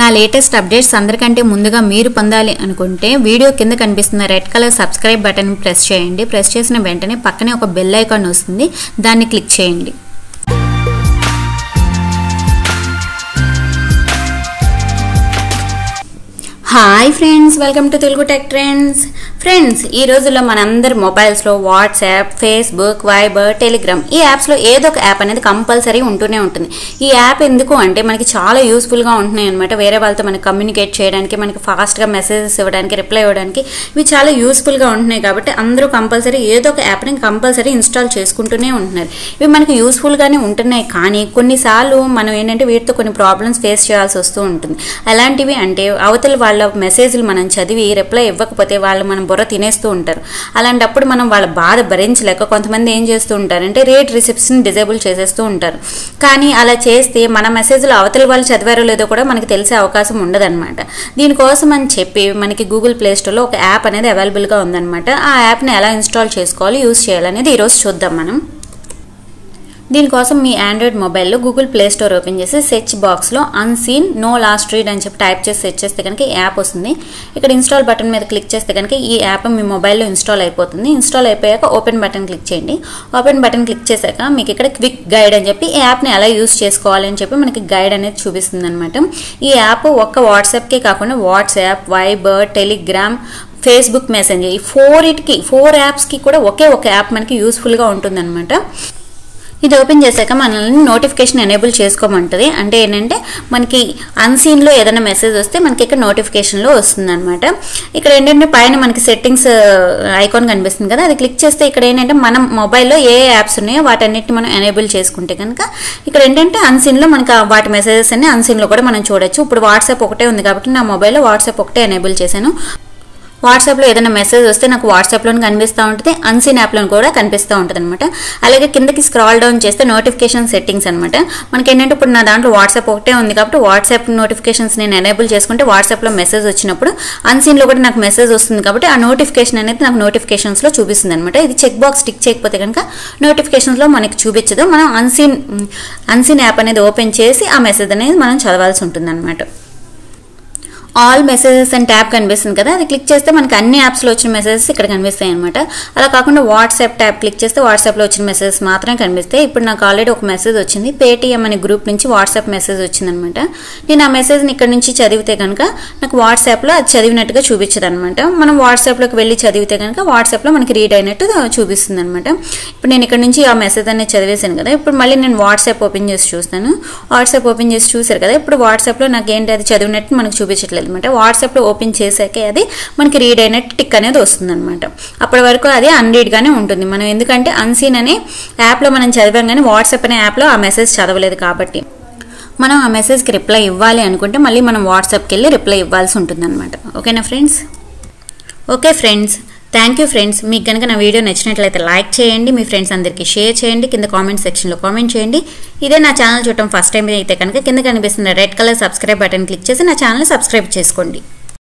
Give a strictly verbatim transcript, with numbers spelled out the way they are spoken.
నా latest updates అందరికంటే ముందుగా మీరు పొందాలి అనుకుంటే వీడియో కింద కనిపిస్తున్న red colour subscribe button press చేయండి. ప్రెస్ చేసిన వెంటనే పక్కనే ఒక బెల్ ఐకాన్ వస్తుంది, దాన్ని క్లిక్ చేయండి. Hi friends, welcome to Telugu tech trends. Friends, ఈ రోజుల్లో మనందరి మొబైల్స్లో వాట్సాప్, ఫేస్బుక్, వైబర్, టెలిగ్రామ్ ఈ యాప్స్లో ఏదో ఒక యాప్ అనేది కంపల్సరీ ఉంటూనే ఉంటుంది. ఈ యాప్ ఎందుకు అంటే మనకి చాలా యూస్ఫుల్గా ఉంటున్నాయి అనమాట. వేరే వాళ్ళతో మనకి కమ్యూనికేట్ చేయడానికి, మనకి ఫాస్ట్గా మెసేజెస్ ఇవ్వడానికి, రిప్లై ఇవ్వడానికి ఇవి చాలా యూస్ఫుల్గా ఉంటున్నాయి. కాబట్టి అందరూ కంపల్సరీ ఏదో ఒక యాప్ని కంపల్సరీ ఇన్స్టాల్ చేసుకుంటూనే ఉంటున్నారు. ఇవి మనకి యూస్ఫుల్గానే ఉంటున్నాయి, కానీ కొన్నిసార్లు మనం ఏంటంటే వీటితో కొన్ని ప్రాబ్లమ్స్ ఫేస్ చేయాల్సి వస్తూ ఉంటుంది. అలాంటివి అంటే అవతల వాళ్ళ మెసేజ్లు మనం చదివి రిప్లై ఇవ్వకపోతే వాళ్ళు మనం బుర్ర తినేస్తూ ఉంటారు. అలాంటప్పుడు మనం వాళ్ళ బాధ భరించలేక కొంతమంది ఏం చేస్తూ ఉంటారంటే రేట్ రిసిప్ట్స్ని డిజేబుల్ చేసేస్తూ ఉంటారు. కానీ అలా చేస్తే మన మెసేజ్లు అవతల వాళ్ళు చదివారో లేదో కూడా మనకు తెలిసే అవకాశం ఉండదన్నమాట. దీనికోసం అని చెప్పి మనకి గూగుల్ ప్లేస్టోర్లో ఒక యాప్ అనేది అవైలబుల్గా ఉందన్నమాట. ఆ యాప్ని ఎలా ఇన్స్టాల్ చేసుకోవాలి, యూజ్ చేయాలనేది ఈరోజు చూద్దాం మనం. దీనికోసం మీ ఆండ్రాయిడ్ మొబైల్లో గూగుల్ ప్లే స్టోర్ ఓపెన్ చేసి సెర్చ్ బాక్స్లో అన్సీన్ నో లాస్ట్ రీడ్ అని చెప్పి టైప్ చేసి సెర్చ్ చేస్తే కనుక ఈ యాప్ వస్తుంది. ఇక్కడ ఇన్స్టాల్ బటన్ మీద క్లిక్ చేస్తే కనుక ఈ యాప్ మీ మొబైల్లో ఇన్స్టాల్ అయిపోతుంది. ఇన్స్టాల్ అయిపోయాక ఓపెన్ బటన్ క్లిక్ చేయండి. ఓపెన్ బటన్ క్లిక్ చేశాక మీకు ఇక్కడ క్విక్ గైడ్ అని చెప్పి ఈ యాప్ని ఎలా యూజ్ చేసుకోవాలని చెప్పి మనకి గైడ్ అనేది చూపిస్తుంది అనమాట. ఈ యాప్ ఒక్క వాట్సాప్కే కాకుండా WhatsApp, Viber, Telegram, Facebook Messenger ఈ ఫోర్కి ఫోర్ యాప్స్కి కూడా ఒకే ఒక యాప్ మనకి యూస్ఫుల్గా ఉంటుందన్నమాట. ఇది ఓపెన్ చేశాక మనల్ని నోటిఫికేషన్ ఎనేబుల్ చేసుకోమంటుంది. అంటే ఏంటంటే మనకి అన్సీన్లో ఏదైనా మెసేజ్ వస్తే మనకి ఇక్కడ నోటిఫికేషన్లో వస్తుంది అనమాట. ఇక్కడ ఏంటంటే పైన మనకి సెట్టింగ్స్ ఐకాన్ కనిపిస్తుంది కదా, అది క్లిక్ చేస్తే ఇక్కడ ఏంటంటే మనం మొబైల్లో ఏ యాప్స్ ఉన్నాయో వాటన్నిటిని మనం ఎనేబుల్ చేసుకుంటే కనుక ఇక్కడ ఏంటంటే అన్సీన్లో మనకి వాటి మెసేజెస్ అన్ని అన్సీన్లో కూడా మనం చూడొచ్చు. ఇప్పుడు వాట్సాప్ ఒకటే ఉంది కాబట్టి నా మొబైల్లో వాట్సాప్ ఒకటే ఎనేబుల్ చేశాను. వాట్సాప్లో ఏదైనా మెసేజ్ వస్తే నాకు వాట్సాప్లోనే కనిపిస్తూ ఉంటుంది, అన్సీన్ యాప్లోని కూడా కనిపిస్తూ ఉంటుంది అనమాట. అలాగే కిందకి స్క్రాల్ డౌన్ చేస్తే నోటిఫికేషన్ సెట్టింగ్స్ అనమాట. మనకి ఏంటంటే ఇప్పుడు నా దాంట్లో వాట్సాప్ ఒకటే ఉంది కాబట్టి వాట్సాప్ నోటిఫికేషన్స్ నేను ఎనేబుల్ చేసుకుంటే వాట్సాప్లో మెసేజ్ వచ్చినప్పుడు అన్సీన్లో కూడా నాకు మెసేజ్ వస్తుంది కాబట్టి ఆ నోటిఫికేషన్ అనేది నాకు నోటిఫికేషన్స్లో చూపిస్తుంది అనమాట. ఇది చెక్ బాక్స్ టిక్ చేయకపోతే కనుక నోటిఫికేషన్స్లో మనకి చూపించదు. మనం అన్సీన్ అన్సీన్ యాప్ అనేది ఓపెన్ చేసి ఆ మెసేజ్ అనేది మనం చదవాల్సి ఉంటుంది అనమాట. ఆల్ మెసేజెస్ అండ్ ట్యాబ్ కనిపిస్తుంది కదా, అది క్లిక్ చేస్తే మనకి అన్ని యాప్స్లో వచ్చిన మెసేజెస్ ఇక్కడ కనిపిస్తాయి అనమాట. అలా కాకుండా వాట్సాప్ ట్యాబ్ క్లిక్ చేస్తే వాట్సాప్లో వచ్చిన మెసేజెస్ మాత్రమే కనిపిస్తాయి. ఇప్పుడు నాకు ఆల్రెడీ ఒక మెసేజ్ వచ్చింది, పేటీఎం అనే గ్రూప్ నుంచి వాట్సాప్ మెసేజ్ వచ్చిందనమాట. నేను ఆ మెసేజ్ని ఇక్కడ నుంచి చదివితే కనుక నాకు వాట్సాప్లో అది చదివినట్టుగా చూపించదు అనమాట. మనం వాట్సాప్లోకి వెళ్ళి చదివితే కనుక వాట్సాప్లో మనకి రీడ్ అయినట్టు చూపిస్తుంది అనమాట. ఇప్పుడు నేను ఇక్కడ నుంచి ఆ మెసేజ్ అనేది చదివేశాను కదా, ఇప్పుడు మళ్ళీ నేను వాట్సాప్ ఓపెన్ చేసి చూస్తాను. వాట్సాప్ ఓపెన్ చేసి చూశారు కదా, ఇప్పుడు వాట్సాప్లో నాకు ఏంటి అది చదివినట్టు మనకు చూపించట్లేదు అనమాట. వాట్సాప్లో ఓపెన్ చేసాకే అది మనకి రీడ్ అయినట్టు టిక్ అనేది వస్తుంది అనమాట. అప్పటి వరకు అది అన్రీడ్గానే ఉంటుంది. మనం ఎందుకంటే అన్సీన్ అనే యాప్లో మనం చదివాం కానీ వాట్సాప్ అనే యాప్లో ఆ మెసేజ్ చదవలేదు కాబట్టి మనం ఆ మెసేజ్కి రిప్లై ఇవ్వాలి అనుకుంటే మళ్ళీ మనం వాట్సాప్కి వెళ్ళి రిప్లై ఇవ్వాల్సి ఉంటుంది అనమాట. ఓకేనా friends? Okay friends, thank you friends. మీకు కనుక నా వీడియో నచ్చినట్లయితే లైక్ చేయండి, మీ ఫ్రెండ్స్ అందరికీ షేర్ చేయండి, కింద కామెంట్ సెక్షన్లో కామెంట్ చేయండి. ఇదే నా ఛానల్ చూడటం ఫస్ట్ టైం అయితే కనుక కింద కనిపిస్తున్న red colour subscribe button click చేసి నా ఛానల్ సబ్స్క్రైబ్ చేసుకోండి.